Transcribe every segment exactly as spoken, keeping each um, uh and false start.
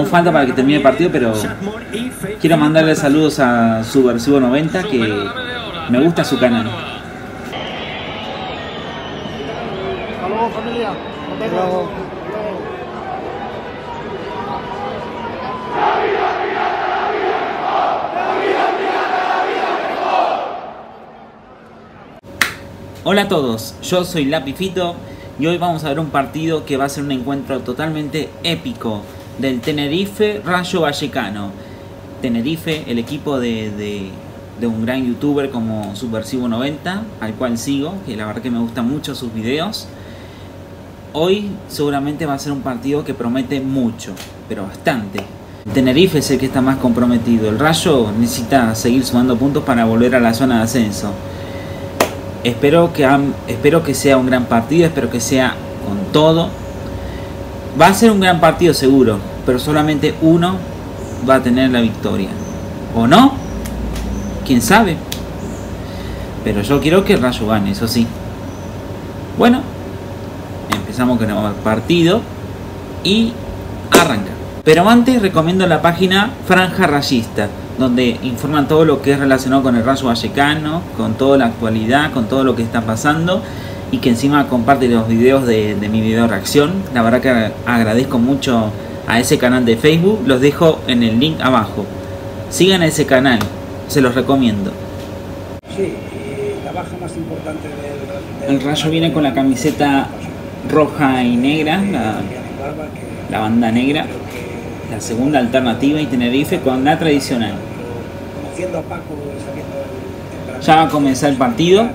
Aún falta para que termine el partido, pero quiero mandarle saludos a Subversivo noventa, que me gusta su canal. Saludos, familia. Hola a todos, yo soy Lapifito y hoy vamos a ver un partido que va a ser un encuentro totalmente épico del Tenerife Rayo Vallecano. Tenerife, el equipo de, de, de un gran youtuber como Subversivo noventa, al cual sigo, que la verdad que me gustan mucho sus videos. Hoy seguramente va a ser un partido que promete mucho, pero bastante. Tenerife es el que está más comprometido. El Rayo necesita seguir sumando puntos para volver a la zona de ascenso. Espero que, espero que sea un gran partido, espero que sea con todo. Va a ser un gran partido seguro, pero solamente uno va a tener la victoria. ¿O no? ¿Quién sabe? Pero yo quiero que el Rayo gane, eso sí. Bueno, empezamos con el partido y arranca. Pero antes recomiendo la página Franja Rayista, donde informan todo lo que es relacionado con el Rayo Vallecano, con toda la actualidad, con todo lo que está pasando, y que encima comparte los videos de, de mi video reacción. La verdad que agradezco mucho a ese canal de Facebook, los dejo en el link abajo. Sigan a ese canal, se los recomiendo. Sí, y la baja más importante del, del... El Rayo viene con la camiseta roja y negra, la, la banda negra, la segunda alternativa, y Tenerife con la tradicional. Ya va a comenzar el partido.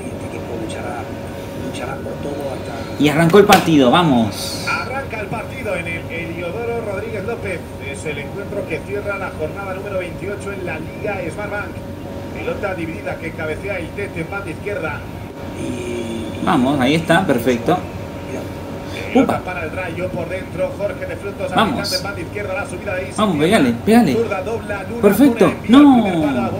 Y arrancó el partido, vamos. Arranca el partido en el Eliodoro Rodríguez López. Es el encuentro que cierra la jornada número veintiocho en la Liga Smart Bank. Pelota dividida que cabecea el Tete en banda izquierda. Y... vamos, ahí está, perfecto. Pelota para el Rayo por dentro, Jorge de Frutos. Vamos, en banda izquierda, la subida de Isi. Vamos, pegale, pegale. Perfecto, no.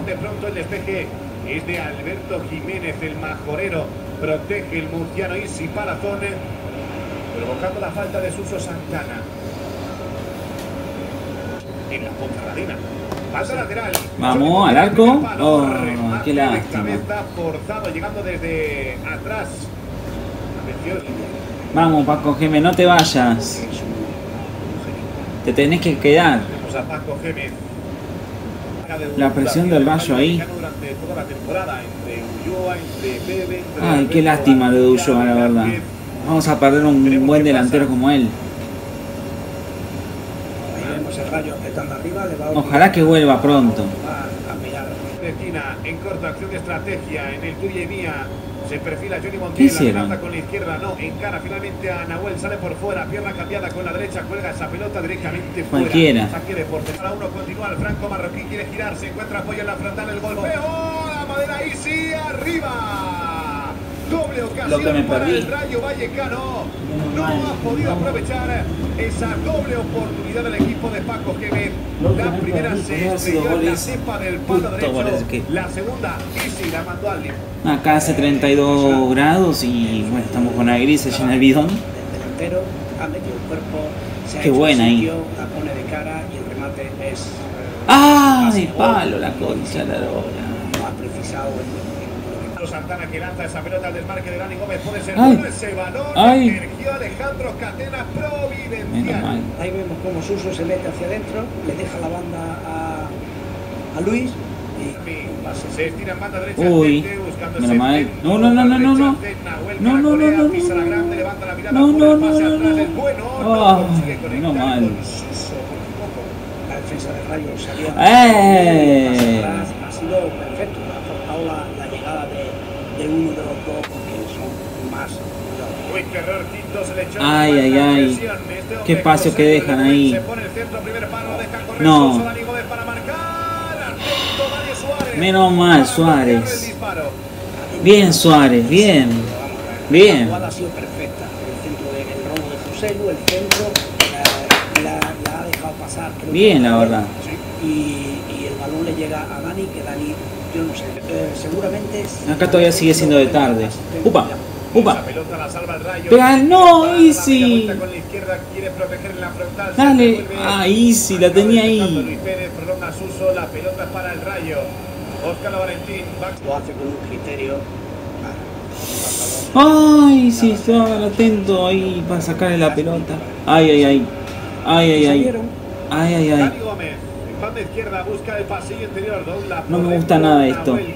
De pronto el despeje es de Alberto Jiménez, el majorero. Protege el murciano Isi Palatone, provocando la falta de Suso Santana. En la Ponferradina. Pasa lateral. Vamos al arco. Oh, qué lástima. Está forzado llegando desde atrás. Vamos, Paco Giménez, no te vayas. Te tenés que quedar. La presión del Rayo ahí. Ay, qué lástima lo de Ulloa, la verdad. Vamos a perder un buen delantero como él. Ojalá que vuelva pronto. En corta acción de estrategia, en el tuya y mía, se perfila Johnny Montiel, la con la izquierda, no, encara finalmente a Nahuel, sale por fuera, pierna cambiada con la derecha, cuelga esa pelota directamente fuera. Cualquiera. Saque de portería para uno, continúa el Franco Marroquín, quiere girar, se encuentra apoyo en la frontal, el golpe, ¡oh! La madera ahí sí, arriba. Doble ocasión que me para el Rayo Vallecano. No, no ha podido aprovechar esa doble oportunidad del equipo de Paco Giménez. La primera se estrelló en la cepa del palo derecho. Que... la segunda, Isi la mandó al límite. Acá hace treinta y dos grados y bueno, estamos con la gris, se llena el bidón. Qué buena ahí. ¡Ah! De palo, la concha, la hora. Santana que lanza esa pelota al desmarque de Dani Gómez, puede ser ese balón, energía Alejandro Catena providencial. Ahí vemos como Suso se mete hacia adentro, le deja la banda a, a Luis y se estira en banda derecha. Uy, menos mal. No, no, no, no, no, no, no, no, no, no, no, no, no, no, no, no, no, la defensa de Rayo salió atrás, ha sido perfecto, ha aportado la de uno de los dos porque son más. Ay, ay, ay, qué paso que dejan ahí. No, menos mal Suárez. Bien Suárez, bien, bien. La jugada ha sido perfecta, el centro del robo de Joselu, el centro la ha dejado pasar. Bien, la verdad. Y el balón le llega a Dani, que Dani... yo no sé, eh, seguramente... acá todavía sigue siendo de tarde. ¡Upa! ¡Upa! ¡Ganó Isi! ¡Dale! ¡Ah, Isi! La tenía ahí. La pelota para el Rayo. Oscar Valentín lo hace con un criterio. Ay, si sí, estaba atento ahí para sacarle la pelota. Ay, ay, ay. Ay, ay, ay. Ay, ay, ay. No me gusta nada esto. Ay.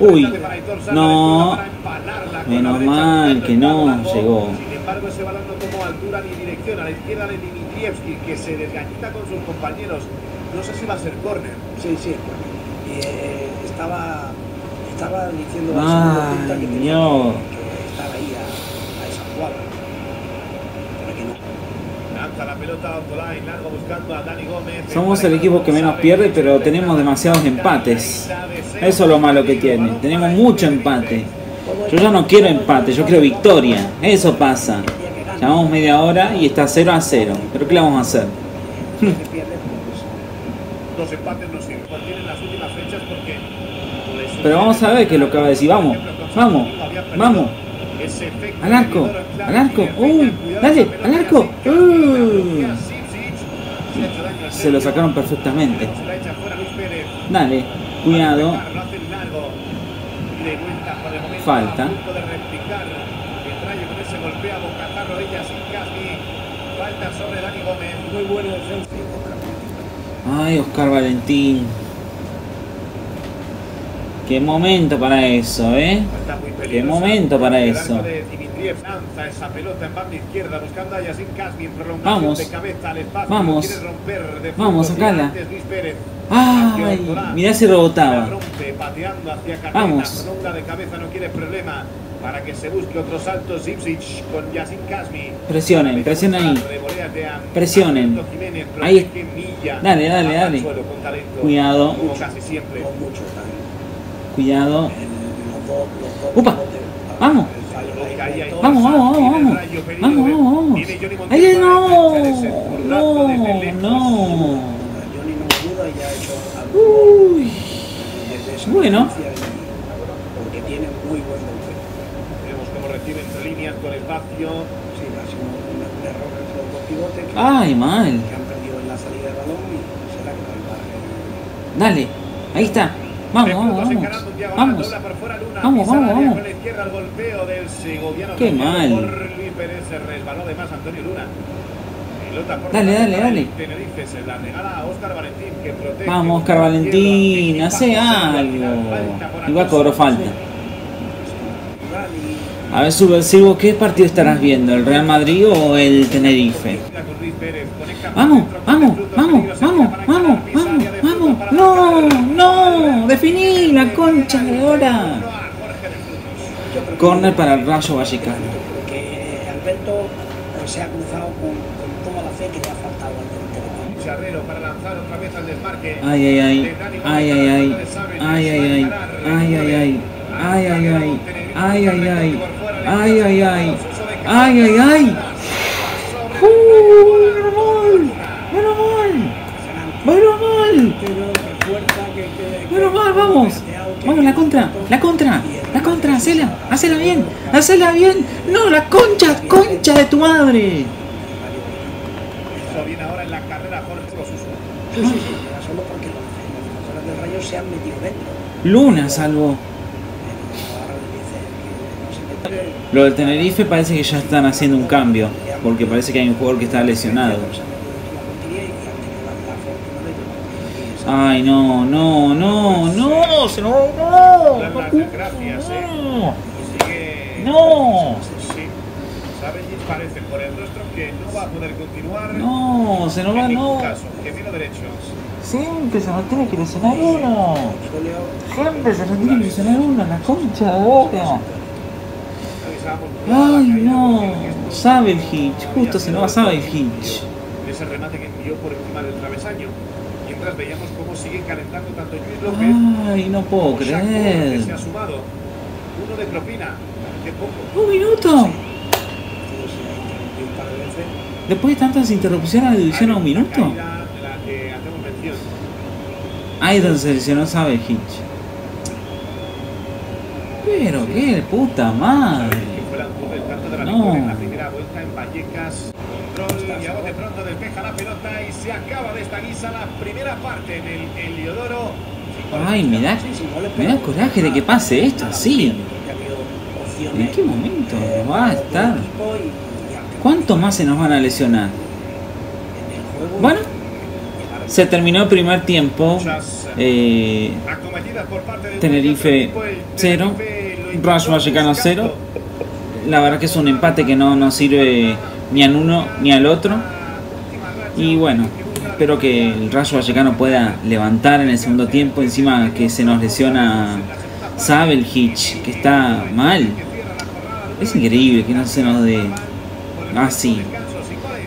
Uy, no. Menos mal que no llegó. Sin embargo, ese balón no tomó altura ni dirección a la izquierda de Dimitrievski, que se desgañita con sus compañeros. No sé si va a ser córner. Sí, sí, es córner. Eh, estaba, estaba diciendo la ah, segunda que tenía no. que estar ahí a, a esa jugada. Pero que no. Lanza la pelota autoline, largo buscando a Dani Gómez. Somos el equipo que menos pierde, pero tenemos demasiados empates. Eso es lo malo que tiene. Tenemos mucho empate. Yo ya no quiero empate, yo quiero victoria. Eso pasa. Llevamos media hora y está cero a cero. ¿Pero qué le vamos a hacer? Pero vamos a ver qué es lo que va a decir. Vamos, vamos, vamos. Al arco, al arco. ¡Uy! ¡Dale! ¡Al arco! ¡Uy! Se lo sacaron perfectamente. Dale, cuidado. Falta. Ay, Oscar Valentín. Qué momento para eso, ¿eh? Qué momento para eso. Vamos. Vamos. Vamos, sacala. Ay, mirá si rebotaba. Vamos. Presionen, presionen ahí. Presionen. Ahí. Dale, dale, dale. Cuidado. Cuidado. ¡Upa! ¡Vamos! Vamos, vamos, vamos, vamos. Vamos, vamos, vamos. ¡Ay, no! No, no. Uy. Bueno. Porque tiene muy buen golpe. Vemos cómo recibe entre líneas con espacio. Sí, ha sido un error entre los dos pivotes. ¡Ay, mal! Que han perdido en la salida del balón y será que no. Dale, ahí está. Vamos, vamos, vamos. Vamos, vamos, vamos, vamos. Qué mal. Dale, dale, dale. Vamos, Oscar Valentín, hace algo. Igual cobró falta. A ver, Subversivo, ¿qué partido estarás viendo? ¿El Real Madrid o el Tenerife? Vamos, vamos, vamos, vamos, vamos, vamos, vamos. No, no, definí la concha de hora. Corner para el Rayo Vallecano. Que Alberto se ha cruzado con toda la fe que le ha faltado al Charrero para lanzar otra vez al desmarque. Ay, ay, ay. Ay, ay, ay. Ay, ay, ay. Ay, ay, ay. Ay, ay, ay. Ay, ay, ay. Ay, ay, ay. Ay, ay, ay. ¡Uh! ¡Bueno, mal! ¡Bueno, mal! ¡Bueno, mal! ¡Bueno, mal! ¡Vamos! ¡Vamos, la contra! ¡La contra! ¡La contra! ¡Hacela! ¡Hacela bien! ¡Hacela bien! ¡No, la concha! ¡Concha de tu madre! Viene ahora en la carrera Jorge de Frutos. Sí, sí, sí, era solo porque los defensores del Rayo se han metido dentro. Luna salvó. Lo del Tenerife parece que ya están haciendo un cambio, porque parece que hay un jugador que está lesionado. Ay, no, no, no, no, se no, no, no, no. Saveljich parece por el rostro que no va a poder continuar. No, se nos va, no. Caso, que vino derecho. Siempre se nos tiene que lesionar uno. Siempre se nos tiene que lesionar uno, la concha de boca. Ay, no. Saveljich, justo se nos va Saveljich. Ese remate que envió por encima del travesaño. Mientras veíamos cómo siguen calentando tanto Luis López. Ay, no puedo creer. Se ha sumado. Uno de propina. De poco. Un minuto. Después de tantas interrupciones, le hicieron un minuto. Ahí es donde se lesionó Saveljich. Pero sí, qué puta madre. No. En la primera vuelta en Vallecas. Control y a bote pronto despeja la pelota y se acaba de esta guisa la primera parte en el Eliodoro. Ay, me da, me da coraje de que pase esto así. ¿En qué momento va a estar? ¿Cuántos más se nos van a lesionar? Bueno, se terminó el primer tiempo. Eh, Tenerife cero, Rayo Vallecano cero. La verdad que es un empate que no nos sirve ni al uno ni al otro. Y bueno, espero que el Rayo Vallecano pueda levantar en el segundo tiempo. Encima que se nos lesiona Saveljich, que está mal. Es increíble que no se nos dé así.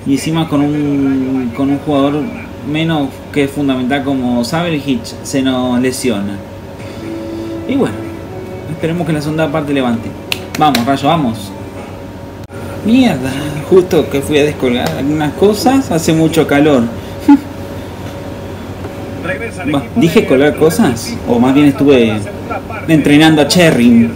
Y encima con un, con un jugador menos que fundamental como Saveljich se nos lesiona. Y bueno, esperemos que la segunda parte levante. Vamos, Rayo, vamos. Mierda, justo que fui a descolgar algunas cosas, hace mucho calor. Bah, ¿dije colgar cosas? O más bien estuve entrenando a Cherrim.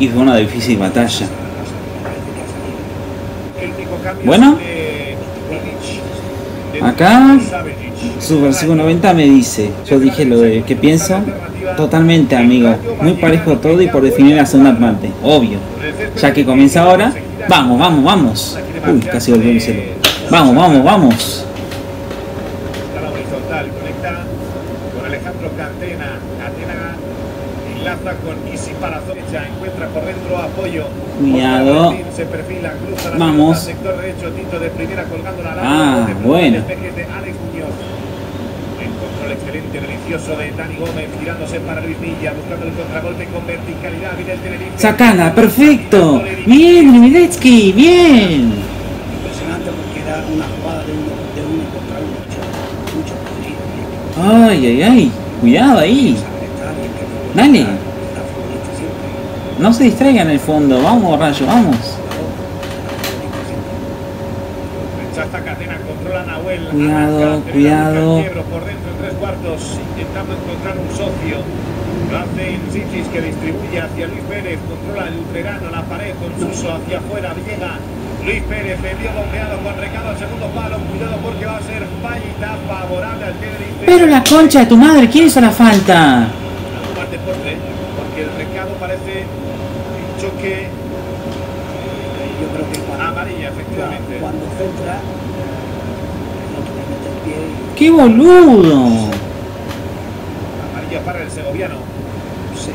Y fue una difícil batalla. Bueno, acá Subversivo noventa me dice, yo dije lo de que pienso, totalmente amigo, muy parejo todo y por definir la segunda parte, obvio, ya que comienza ahora. Vamos, vamos, vamos. Uy, casi volvió mi celular. Vamos, vamos, vamos. Con Isi Palatone, encuentra por dentro apoyo. Cuidado. Se perfila, cruza la vamos. Al sector derecho, Tito de primera colgando la lana. Ah, de bueno. De Alex Muñoz. El control excelente, delicioso de Dani Gómez, girándose para Luis Villa, buscando el contragolpe con verticalidad. Mira el Tenerife. Sacala, perfecto. Bien, Dimitrievski, bien. Impresionante porque era una jugada de uno, de uno contra uno. Mucho, mucho. Ay, ay, ay. Cuidado ahí. Dale. No se distraigan en el fondo. Vamos, Rayo, vamos. Cuidado, cuidado. Luis Pérez le dio bombeado con recado al segundo palo. Cuidado porque va a ser falta favorable al Tenerife. Pero la concha de tu madre, ¿quién hizo la falta? Porque el recado parece un choque. Yo creo que para amarilla, efectivamente. Cuando centra, no te mete el pie. ¡Qué boludo! Amarilla para el segoviano. Sí.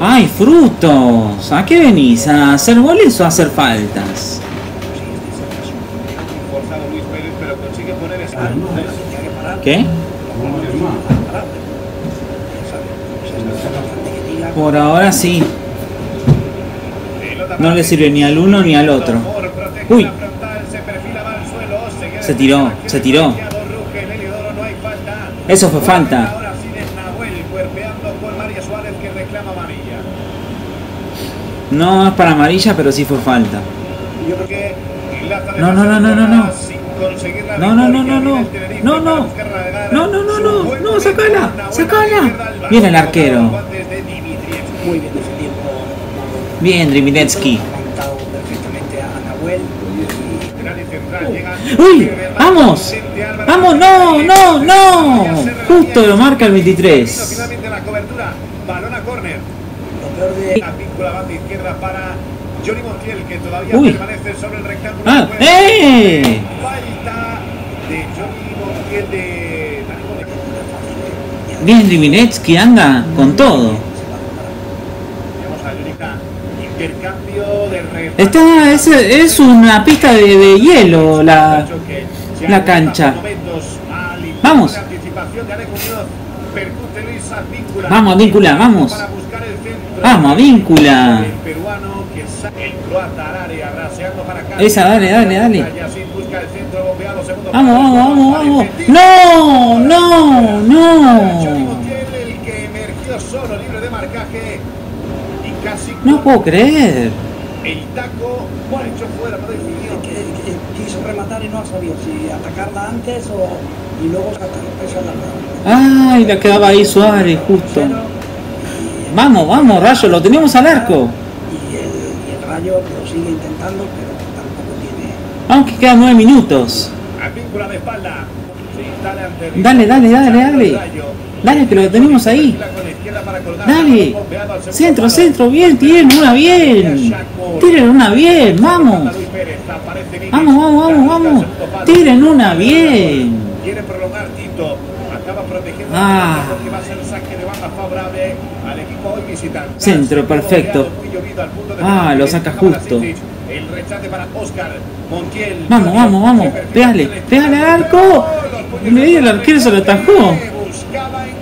¡Ay, Frutos! ¿A qué venís? ¿A hacer goles o a hacer faltas? Forzado Luis Pérez, pero consigue poner esa. ¿Qué? Por ahora sí. No le sirve ni al uno ni al otro. Uy. Se tiró, se tiró. Eso fue falta. No es para amarilla, pero sí fue falta. No, no, no, no, no, no. No, no, no, no, no. No, no. No, no, no, no. No, sacala. Sacala. Viene el arquero. Muy bien ese tiempo. Bien, Dimitrievski. ¡Uy! ¡Vamos! ¡Vamos! ¡No! ¡No! ¡No! Justo lo marca el veintitrés. Johnny Montiel, que todavía uy, permanece sobre el rectángulo. ¡Ah! ¡Eh! Falta de Johnny Montiel de... Bien, Dimitrievski anda con todo. Está, es, es una pista de, de hielo la, la cancha. Vamos. Vamos, Víncula, vamos. Vamos, Víncula. Esa, dale, dale, dale. Vamos, vamos, vamos, vamos. No, no, no. No puedo creer. El taco bueno, echó fuera, pero definió. Que, que, que quiso rematar y no sabía si atacarla antes o y luego atacarla. Ay, la quedaba ahí Suárez, justo. Vamos, vamos, Rayo, lo tenemos al arco. Y el, y el Rayo lo sigue intentando, pero tampoco tiene. Aunque quedan nueve minutos. Dale, dale, dale, dale. Dale, que lo tenemos ahí. Dale, centro, centro, bien, tiren una bien. Tiren una bien, vamos. Vamos, vamos, vamos, vamos. Tiren una bien. Ah. Centro, perfecto. Ah, lo saca justo. El rechate para Oscar Montiel. Vamos, vamos, vamos. Pégale, pégale al arco. Y el arquero se lo atajó.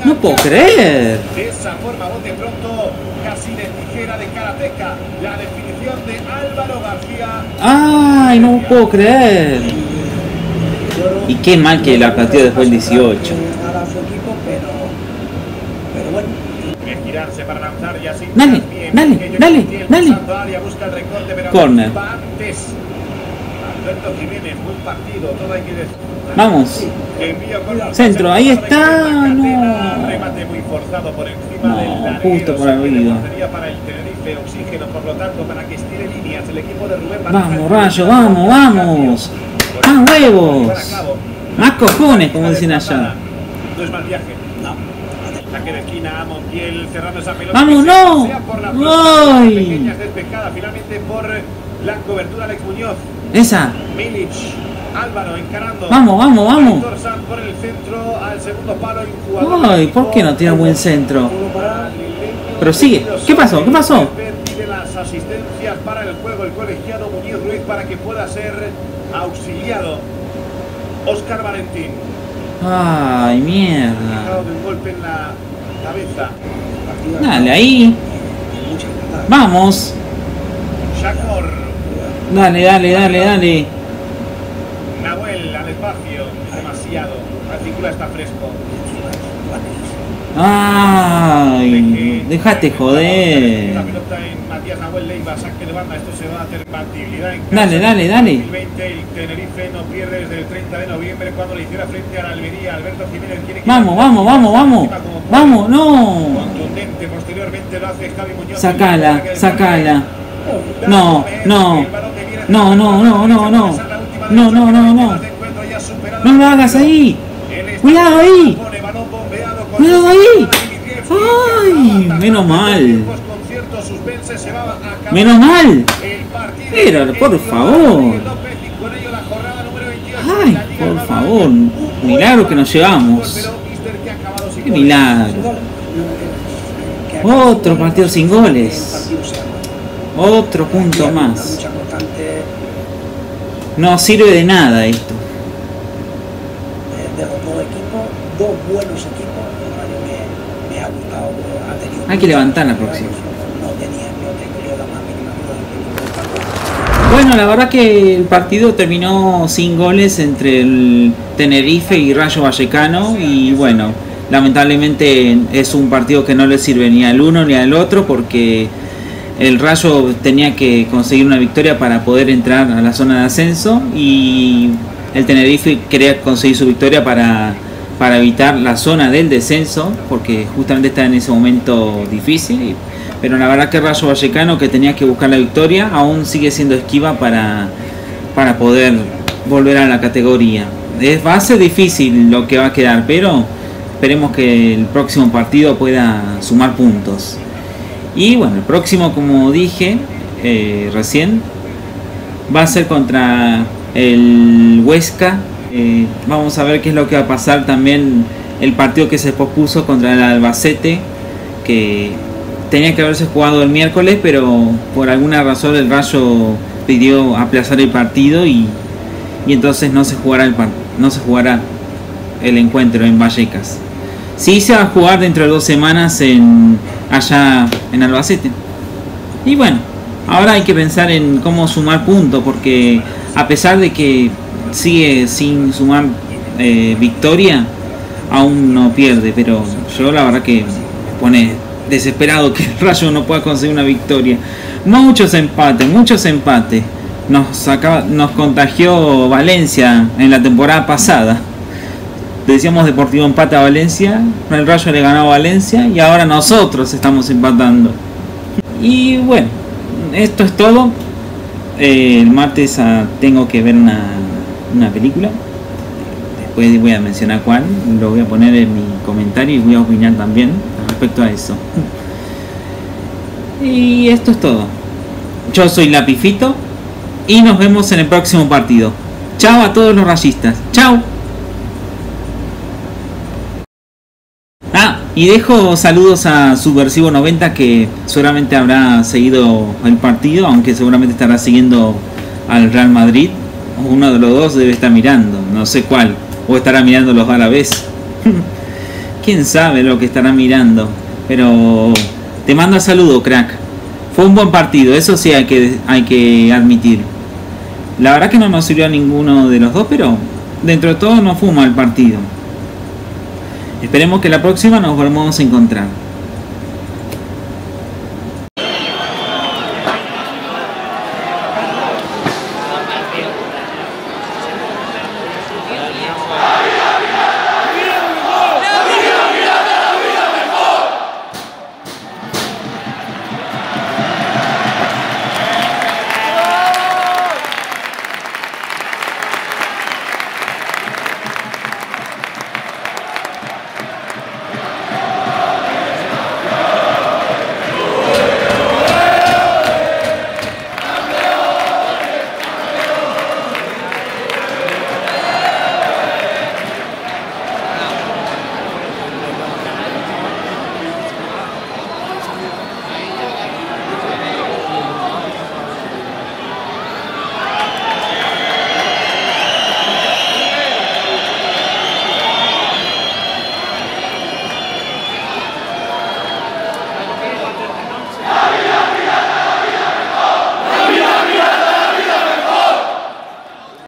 No puedo creer. De esa forma, bote pronto, casi de tijera de karateka, la definición de Álvaro García. Ay, no puedo creer. Y qué mal que la pateó después del dieciocho. Dale, dale, dale, dale. Corner. Alberto Jiménez, buen partido, todo hay que decir. Vamos. Centro, ahí está. No. Remate muy forzado por encima del larguero. Justo por arriba. Para el Tenerife, oxígeno, por lo tanto, para que estire líneas el equipo de Rubén. Vamos, Rayo, vamos, vamos. Más huevos. Más cojones, como dicen allá. No es mal viaje. No. Saque de esquina a Montiel cerrando esa pelota. Vamos, no. Ay. Pequeñas despejadas finalmente por la cobertura de Alex Muñoz. Esa. Milic, Álvaro encarando. Vamos, vamos, vamos. Por el centro al segundo palo y jugador. Ay, ¿por qué no tiene buen centro? Pero sigue. ¿Qué pasó? ¿Qué pasó? Pide las asistencias para el juego el colegiado Muñoz Ruiz para que pueda ser auxiliado Oscar Valentín. Ay, mierda. Un golpe en la cabeza. Dale ahí. Vamos. Shakor. Dale, dale, dale, dale. Nahuel al espacio, demasiado. Artícula está fresco. Ay, déjate joder. La pelota en Matías Nahuel Leiva, saque de banda, esto se va a hacer compatibilidad en casa. Dale, dale, dale. dos mil veinte, el Tenerife no pierde desde el treinta de noviembre cuando le hiciera frente a la Almería. Alberto Jiménez quiere que... Vamos, vamos, vamos, vamos. Vamos, no. Contundente, posteriormente lo hace Javi Muñoz. Sacala, sacala. No, no. No, no, no, no, no. No, no, no, no. No lo hagas ahí. Cuidado ahí. Cuidado ahí. Ay, menos mal. Menos mal. Pero, por favor. Ay, por favor. Milagro que nos llevamos. Qué milagro. Otro partido sin goles. Otro punto más. No sirve de nada esto. Hay que levantar la próxima. Bueno, la verdad que el partido terminó sin goles entre el Tenerife y Rayo Vallecano. Y bueno, lamentablemente es un partido que no le sirve ni al uno ni al otro porque... El Rayo tenía que conseguir una victoria para poder entrar a la zona de ascenso y el Tenerife quería conseguir su victoria para, para evitar la zona del descenso porque justamente está en ese momento difícil. Pero la verdad que el Rayo Vallecano, que tenía que buscar la victoria, aún sigue siendo esquiva para, para poder volver a la categoría. Es, va a ser difícil lo que va a quedar, pero esperemos que el próximo partido pueda sumar puntos. Y bueno, el próximo, como dije eh, recién, va a ser contra el Huesca. Eh, vamos a ver qué es lo que va a pasar también. El partido que se pospuso contra el Albacete, que tenía que haberse jugado el miércoles, pero por alguna razón el Rayo pidió aplazar el partido y, y entonces no se jugará el, no se jugará el encuentro en Vallecas. Sí, se va a jugar dentro de dos semanas en, allá en Albacete. Y bueno, ahora hay que pensar en cómo sumar puntos, porque a pesar de que sigue sin sumar eh, victoria, aún no pierde. Pero yo la verdad que me pone desesperado que el Rayo no pueda conseguir una victoria. Muchos empates, muchos empates. Nos, acaba, nos contagió Valencia en la temporada pasada. Decíamos Deportivo empata a Valencia, el Rayo le ganó a Valencia y ahora nosotros estamos empatando. Y bueno, esto es todo. Eh, el martes ah, tengo que ver una, una película. Después voy a mencionar cuál, lo voy a poner en mi comentario y voy a opinar también respecto a eso. Y esto es todo. Yo soy Lapifito y nos vemos en el próximo partido. Chao a todos los rayistas. Chao. Y dejo saludos a Subversivo noventa, que seguramente habrá seguido el partido, aunque seguramente estará siguiendo al Real Madrid. Uno de los dos debe estar mirando, no sé cuál. O estará mirando los dos a la vez. Quién sabe lo que estará mirando. Pero te mando un saludo, crack. Fue un buen partido, eso sí hay que, hay que admitir. La verdad que no nos sirvió a ninguno de los dos, pero dentro de todo no fue un mal partido. Esperemos que la próxima nos volvamos a encontrar.